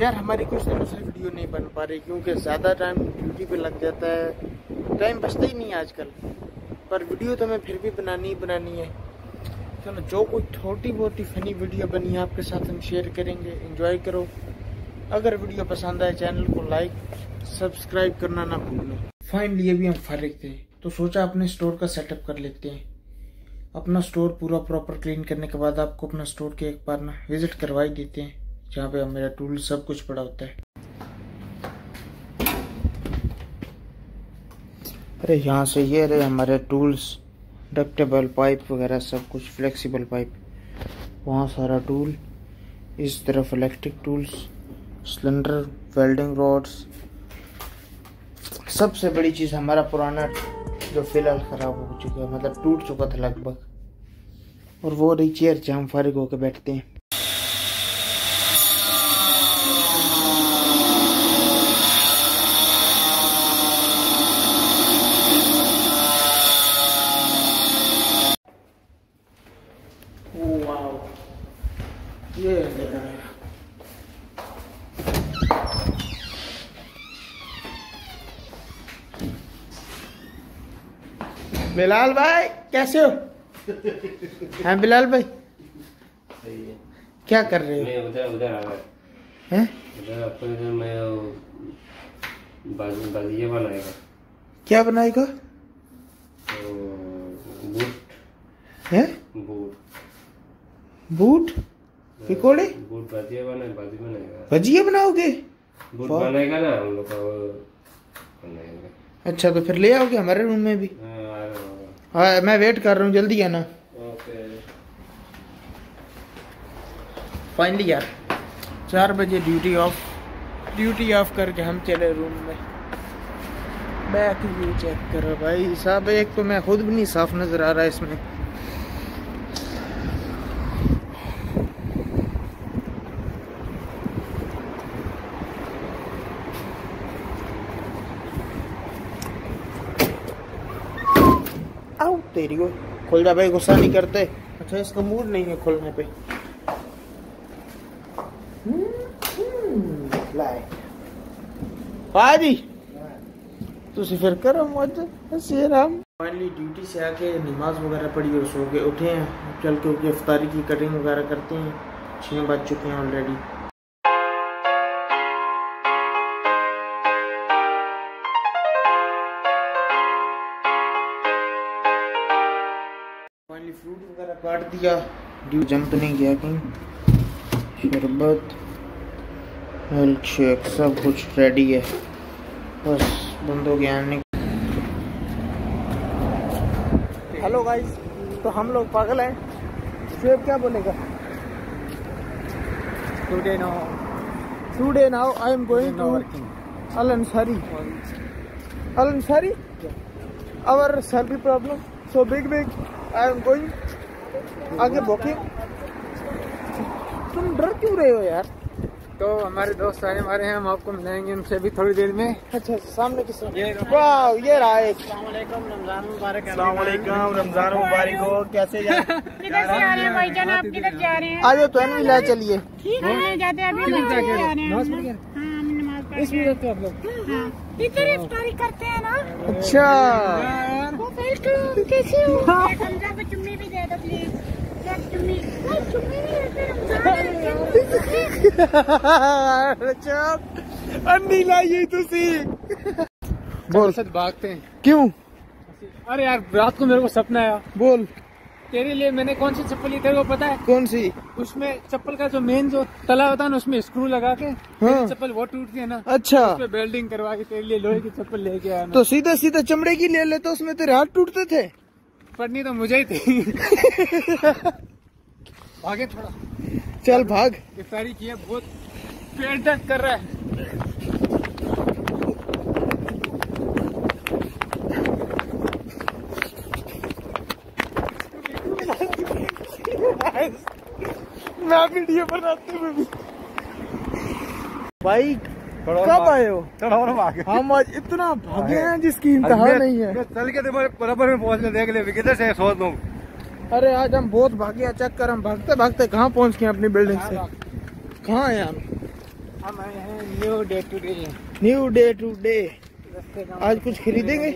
यार हमारी कुछ दूसरी वीडियो नहीं बन पा रही क्योंकि ज़्यादा टाइम ड्यूटी पे लग जाता है, टाइम बचता ही नहीं आजकल। पर वीडियो तो हमें फिर भी बनानी ही बनानी है। चलो जो कोई छोटी बहुत ही फनी वीडियो बनी है आपके साथ हम शेयर करेंगे। एंजॉय करो। अगर वीडियो पसंद आए चैनल को लाइक सब्सक्राइब करना ना भूलना। फाइनली अभी हम फारिग थे तो सोचा अपने स्टोर का सेटअप कर लेते हैं। अपना स्टोर पूरा प्रॉपर क्लीन करने के बाद आपको अपना स्टोर के एक बार ना विजिट करवा ही देते हैं, जहाँ पे मेरा टूल सब कुछ पड़ा होता है। अरे यहाँ से ये रहे हमारे टूल्स, डक्टेबल पाइप वगैरह सब कुछ, फ्लेक्सिबल पाइप, वहाँ सारा टूल, इस तरफ electric tools, cylinder, welding rods. सबसे बड़ी चीज़ हमारा पुराना जो फिलहाल ख़राब हो चुका है, मतलब टूट चुका था लगभग, और वो रही चेयर जहाँ हम फारिग होकर बैठते हैं। ओ वाव, ये बिलाल भाई कैसे हो? हैं बिलाल भाई सही है। क्या कर रहे हो? मैं उधर आ गया हैं उधर। मैं बाजिया बनाएगा। क्या बनाएगा? बूट हैं, बूट पिकोड़े, बूट बाजिया बनाएगा। भजिया बनाओगे? बूट बनाएगा ना हम लोग बनाएंगे। अच्छा तो फिर ले आओगे हमारे रूम में भी? हाँ मैं वेट कर रहा हूँ, जल्दी आना। ओके। फाइनली यार 4 बजे ड्यूटी ऑफ करके हम चले रूम में। बैक व्यू चेक करो भाई साहब, एक तो मैं खुद भी नहीं साफ नजर आ रहा है इसमें। तेरी को खोल जा भाई, गुस्सा नहीं करते। अच्छा इसका मूड नहीं है खोलने पे। पाजी तुसी फिर करो मौज हसी राम। फाइनली ड्यूटी से आके नमाज वगैरह पढ़ी और सो के उठे हैं। चल के उनकी इफ्तारी की कटिंग वगैरह करते हैं। 6 बज चुके हैं ऑलरेडी। फ्रूट वगैरह काट दिया, ड्यू जंप नहीं गया कहीं। शरबत, मिल्क शेक सब कुछ रेडी है, बस बंद हो गया आने। हेलो गाइस, तो हम लोग पागल हैं। शेफ क्या बोलेगा? Today now I am going to Al Ansari our survey problem so big I am going आगे वॉकिंग। तुम डर क्यों रहे हो यार? तो हमारे दोस्त आए हमारे हैं, हम आपको मिलाएंगे उनसे भी थोड़ी देर में। अच्छा सामने किस ये रहा है। रमजान मुबारक हो। कैसे जा रहे हैं भाई जान? आप किधर जा रहे हैं? आज तो नहीं ला चलिए ठीक है जाते हैं अभी जा रहे हैं। इस वीडियो तो आप लोग इधर इफ्तारी करते हैं ना? अच्छा कैसे हो? हमजा को चुम्मी भी दे दो प्लीज। चुम्मी नहीं देते। अन्नी लाइए बोल। सच भागते हैं क्यों? अरे यार रात को मेरे को सपना आया। बोल। तेरे लिए मैंने कौन सी चप्पल ली तेरे को पता है? कौन सी? उसमें चप्पल का जो मेन जो तला होता है ना उसमें स्क्रू लगा के चप्पल वो टूटती है ना। अच्छा उसमें वेल्डिंग करवा के तेरे लिए लोहे की चप्पल लेके आया। तो सीधा सीधा चमड़े की ले लेता, उसमें तेरे हाथ टूटते थे। पड़नी तो मुझे ही थी। भागे थोड़ा, चल भाग। इफ्तारी की है, बहुत पेट दर्द कर रहा है। मैं वीडियो बनाते हुए भी भाई कब आए हो? हम आज इतना भागे हैं जिसकी इंतहा नहीं है। चल के बराबर में पहुँचने देख ले किधर से सोच लूँ। अरे आज हम बहुत भागे हैं। चेक कर हम भागते भागते कहाँ पहुँच गए अपनी बिल्डिंग से। कहाँ है हम? हम आए हैं न्यू डे टू डे। आज कुछ खरीदेंगे,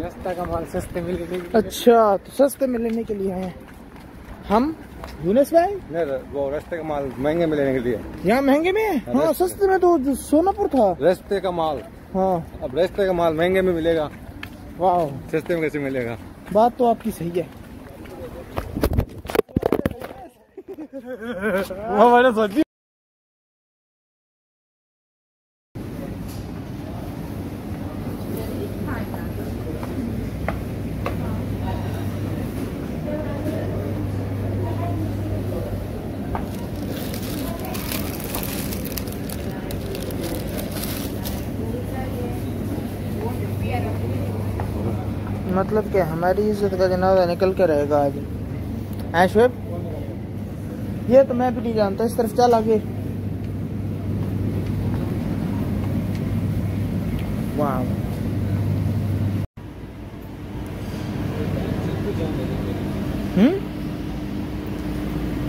रास्ता का माल सस्ते मिलने के लिए। अच्छा, तो सस्ते मिलने के लिए आए हम यूनिस भाई? नहीं, वो रास्ते का माल महंगे मिलने के लिए। यहाँ महंगे में? हाँ, सस्ते में तो सोनापुर था रास्ते का माल। हाँ, अब रास्ते का माल महंगे में मिलेगा। वाह, सस्ते में कैसे मिलेगा? बात तो आपकी सही है। मतलब कि हमारी इज्जत का जनाजा निकल के रहेगा आज। ऐशब, ये तो मैं भी नहीं जानता। इस तरफ चल आगे। वाह,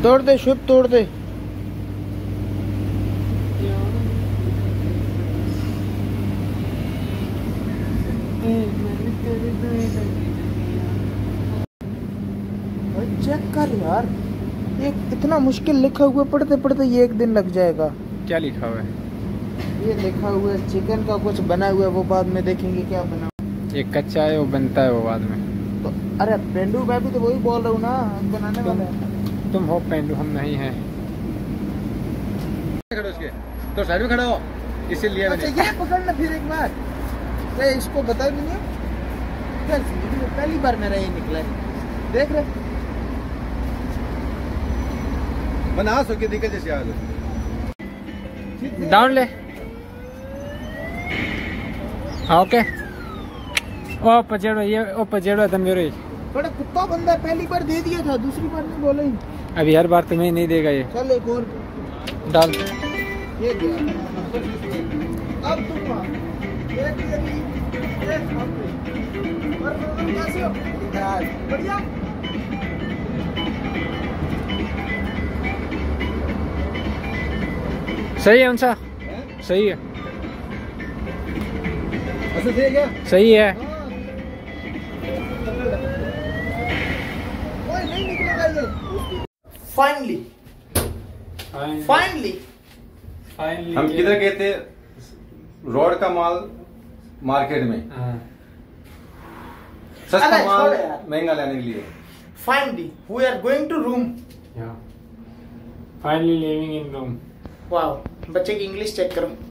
तोड़ दे शुभ, तोड़ दे। चेक कर यार, ये इतना मुश्किल लिखा हुआ, पढ़ते पढ़ते ये एक दिन लग जाएगा। क्या लिखा हुआ है? ये लिखा हुआ है चिकन का कुछ बना हुआ है, वो बाद में देखेंगे क्या बना। ये कच्चा है, वो बनता है, वो बाद में। तो अरे पेंडू मैं भी तो वही बोल रहा हूँ ना, बनाने वाला है। तुम हो पेंडू, हम नहीं है। तो साइड में खड़ा हो, इसीलिए। अच्छा, ये पकड़ना फिर एक बार। मैं इसको बता भी नहीं, पहली बार मेरा ये निकला है। देख रहे बना सके दिखे जैसे आज डाउन ले। ओके, ओ पजेड़ो धमगेरो, बड़ा कुत्ता बंदा। पहली बार दे दिया था, दूसरी बार नहीं बोला ही। अभी हर बार तुम्हें नहीं देगा ये। चल एक और डाल। ये दिया। अब तुम बढ़िया। सही है उनसा, सही है, सही है। फाइनली हम किधर गए थे? रोड का माल मार्केट में सस्ता माल महंगा लेने के लिए। Finally, we are going to room. Yeah. Finally living in room. Wow, बच्चे की इंग्लिश चेक करो।